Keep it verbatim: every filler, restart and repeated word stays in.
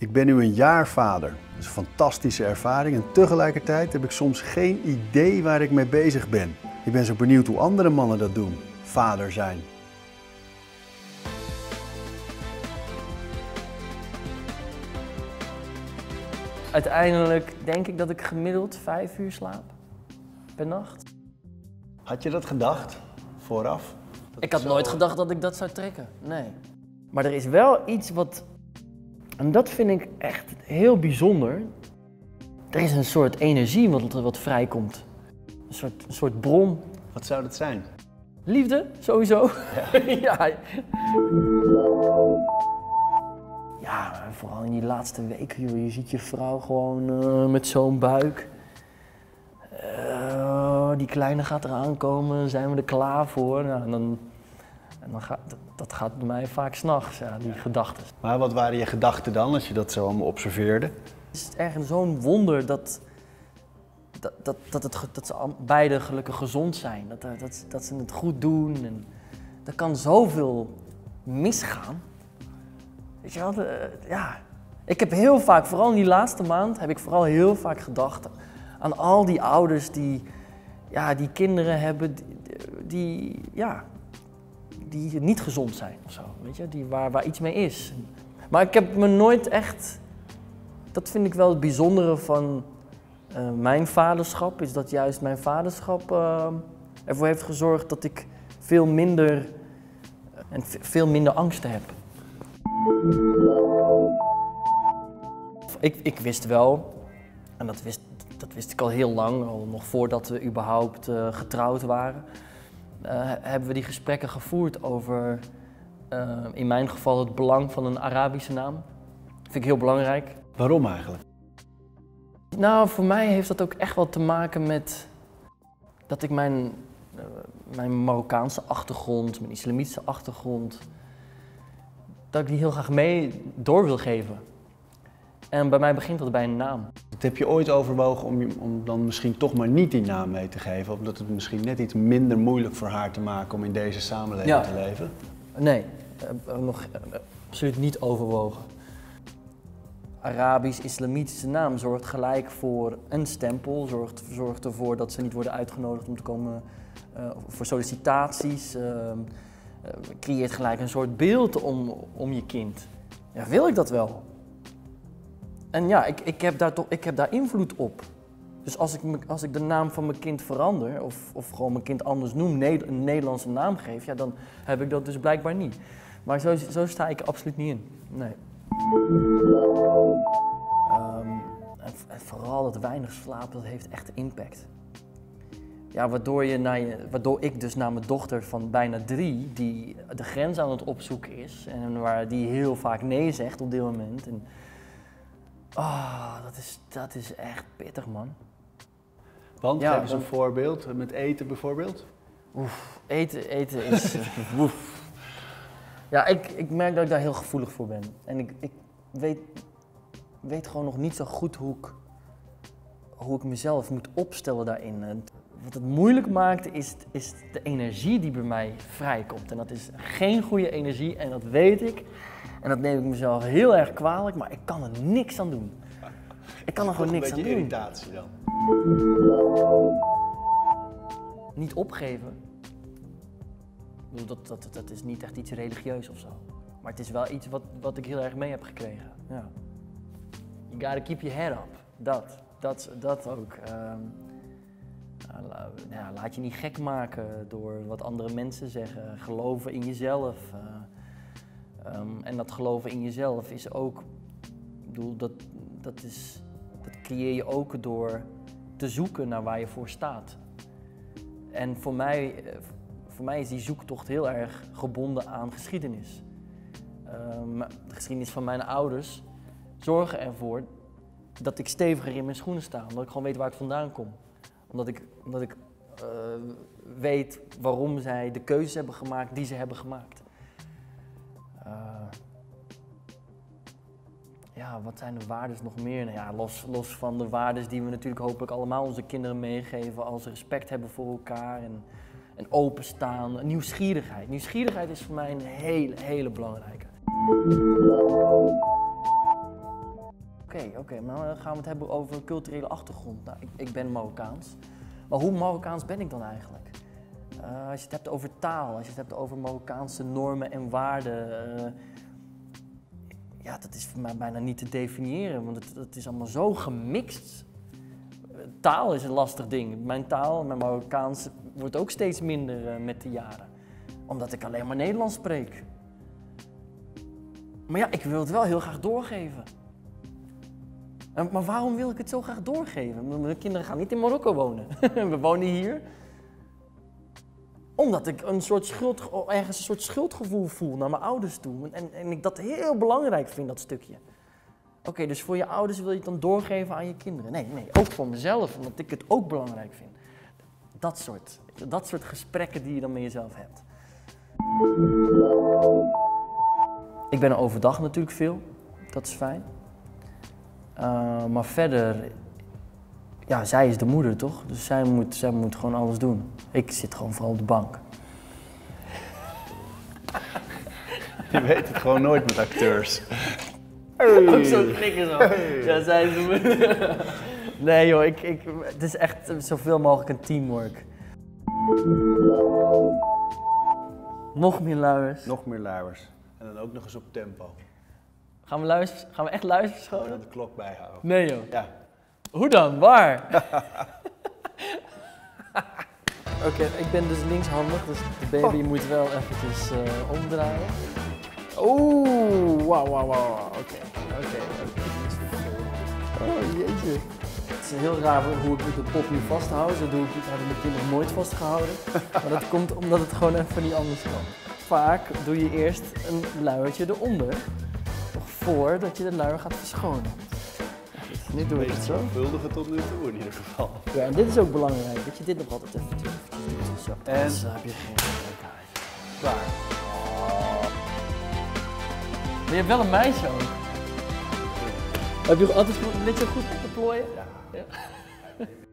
Ik ben nu een jaar vader. Dat is een fantastische ervaring en tegelijkertijd heb ik soms geen idee waar ik mee bezig ben. Ik ben zo benieuwd hoe andere mannen dat doen, vader zijn. Uiteindelijk denk ik dat ik gemiddeld vijf uur slaap per nacht. Had je dat gedacht vooraf? Dat ik had zo... nooit gedacht dat ik dat zou trekken, nee. Maar er is wel iets wat... En dat vind ik echt heel bijzonder. Er is een soort energie wat, wat vrijkomt. Een soort, een soort bron. Wat zou dat zijn? Liefde, sowieso. Ja. ja. ja, vooral in die laatste week. Joh, je ziet je vrouw gewoon uh, met zo'n buik. Uh, die kleine gaat eraan komen, zijn we er klaar voor? Nou, en dan, en dan gaat, dat gaat bij mij vaak s'nachts, ja, die ja. gedachten. Maar wat waren je gedachten dan, als je dat zo allemaal observeerde? Het is ergens zo'n wonder dat, dat, dat, dat, het, dat ze beide gelukkig gezond zijn. Dat, dat, dat ze het goed doen. En er kan zoveel misgaan. Weet je wel, de, ja. Ik heb heel vaak, vooral in die laatste maand, heb ik vooral heel vaak gedacht aan al die ouders die, ja, die kinderen hebben die, die ja... die niet gezond zijn of zo, weet je, die waar, waar iets mee is. Maar ik heb me nooit echt, dat vind ik wel het bijzondere van uh, mijn vaderschap, is dat juist mijn vaderschap uh, ervoor heeft gezorgd dat ik veel minder, uh, en veel minder angsten heb. Ik, ik wist wel, en dat wist, dat wist ik al heel lang, al nog voordat we überhaupt uh, getrouwd waren, Uh, hebben we die gesprekken gevoerd over, uh, in mijn geval, het belang van een Arabische naam. Dat vind ik heel belangrijk. Waarom eigenlijk? Nou, voor mij heeft dat ook echt wel te maken met dat ik mijn, uh, mijn Marokkaanse achtergrond, mijn islamitische achtergrond, dat ik die heel graag mee door wil geven. En bij mij begint dat bij een naam. Dat heb je ooit overwogen om, je, om dan misschien toch maar niet die naam mee te geven? Omdat het misschien net iets minder moeilijk voor haar te maken om in deze samenleving ja. te leven? Nee, uh, nog uh, absoluut niet overwogen. Arabisch-islamitische naam zorgt gelijk voor een stempel. Zorgt, zorgt ervoor dat ze niet worden uitgenodigd om te komen uh, voor sollicitaties. Uh, uh, creëert gelijk een soort beeld om, om je kind. Ja, wil ik dat wel? En ja, ik, ik, heb daar toch, ik heb daar invloed op. Dus als ik, als ik de naam van mijn kind verander, of, of gewoon mijn kind anders noem, een Nederlandse naam geef, ja, dan heb ik dat dus blijkbaar niet. Maar zo, zo sta ik er absoluut niet in, nee. Um, en, en vooral dat weinig slapen, dat heeft echt impact. Ja, waardoor, je naar je, waardoor ik dus naar mijn dochter van bijna drie, die de grens aan het opzoeken is, en waar die heel vaak nee zegt op dit moment. En, Oh, dat is, dat is echt pittig, man. Want, ja, geef eens een voorbeeld, met eten bijvoorbeeld? Oef, eten, eten is... oef. Ja, ik, ik merk dat ik daar heel gevoelig voor ben. En ik, ik weet, weet gewoon nog niet zo goed hoe ik, hoe ik mezelf moet opstellen daarin. En wat het moeilijk maakt, is, is de energie die bij mij vrijkomt. En dat is geen goede energie, en dat weet ik. En dat neem ik mezelf heel erg kwalijk, maar ik kan er niks aan doen. Ik kan er gewoon niks aan doen. Een beetje irritatie dan. Niet opgeven. Dat, dat, dat is niet echt iets religieus of zo. Maar het is wel iets wat, wat ik heel erg mee heb gekregen. Ja. You gotta keep your head up. Dat. Dat, dat ook. Um, nou, laat je niet gek maken door wat andere mensen zeggen. Geloven in jezelf. Uh, Um, en dat geloven in jezelf is ook, ik bedoel, dat, dat, is, dat creëer je ook door te zoeken naar waar je voor staat. En voor mij, voor mij is die zoektocht heel erg gebonden aan geschiedenis. Um, de geschiedenis van mijn ouders zorgen ervoor dat ik steviger in mijn schoenen sta, omdat ik gewoon weet waar ik vandaan kom. Omdat ik, omdat ik uh, weet waarom zij de keuzes hebben gemaakt die ze hebben gemaakt. Uh, ja, wat zijn de waardes nog meer? Nou ja, los, los van de waardes die we natuurlijk hopelijk allemaal onze kinderen meegeven, als respect hebben voor elkaar en, en openstaan. Nieuwsgierigheid. Nieuwsgierigheid is voor mij een hele, hele belangrijke. Oké, oké, maar dan gaan we het hebben over culturele achtergrond. Nou, ik, ik ben Marokkaans. Maar hoe Marokkaans ben ik dan eigenlijk? Uh, als je het hebt over taal, als je het hebt over Marokkaanse normen en waarden. Uh, ja, dat is voor mij bijna niet te definiëren, want het, het is allemaal zo gemixt. Taal is een lastig ding. Mijn taal, mijn Marokkaans, wordt ook steeds minder uh, met de jaren. Omdat ik alleen maar Nederlands spreek. Maar ja, ik wil het wel heel graag doorgeven. En, maar waarom wil ik het zo graag doorgeven? Mijn kinderen gaan niet in Marokko wonen. We wonen hier. Omdat ik een soort schuld, ergens een soort schuldgevoel voel naar mijn ouders toe. En, en ik dat heel belangrijk vind, dat stukje. Oké, okay, dus voor je ouders wil je het dan doorgeven aan je kinderen? Nee, nee, ook voor mezelf, omdat ik het ook belangrijk vind. Dat soort, dat soort gesprekken die je dan met jezelf hebt. Ik ben er overdag natuurlijk veel, dat is fijn. Uh, maar verder, ja, zij is de moeder toch? Dus zij moet, zij moet gewoon alles doen. Ik zit gewoon vooral op de bank. Je weet het gewoon nooit met acteurs. Hey. Ook zo'n knikker zo. Hey. Ja, zij is de moeder. Nee joh, ik, ik, het is echt zoveel mogelijk een teamwork. Nog meer luiers. Nog meer luiers. En dan ook nog eens op tempo. Gaan we, luiers, gaan we echt luiers verschonen? Gaan we de klok bijhouden. Nee joh. Ja. Hoe dan? Waar? Oké, okay, ik ben dus linkshandig, dus de baby oh. moet wel eventjes uh, omdraaien. Oeh, wauw, wauw, wauw. Oké, okay. oké. Okay. Oh jeetje. Het is heel raar hoe ik de pop nu vasthoud. Zo doe ik, heb ik mijn kind nog nooit vastgehouden. Maar dat komt omdat het gewoon even niet anders kan. Vaak doe je eerst een luiertje eronder, voordat je de luier gaat verschonen. Nu doe ik het zo. Vuldige tot nu toe in ieder geval. Ja, en dit is ook belangrijk, dat je dit nog altijd even doet. Zo, en dan heb je geen lekkage. Klaar. Maar je hebt wel een meisje ook. Ja. Heb je altijd net zo goed op te plooien? Ja. Ja.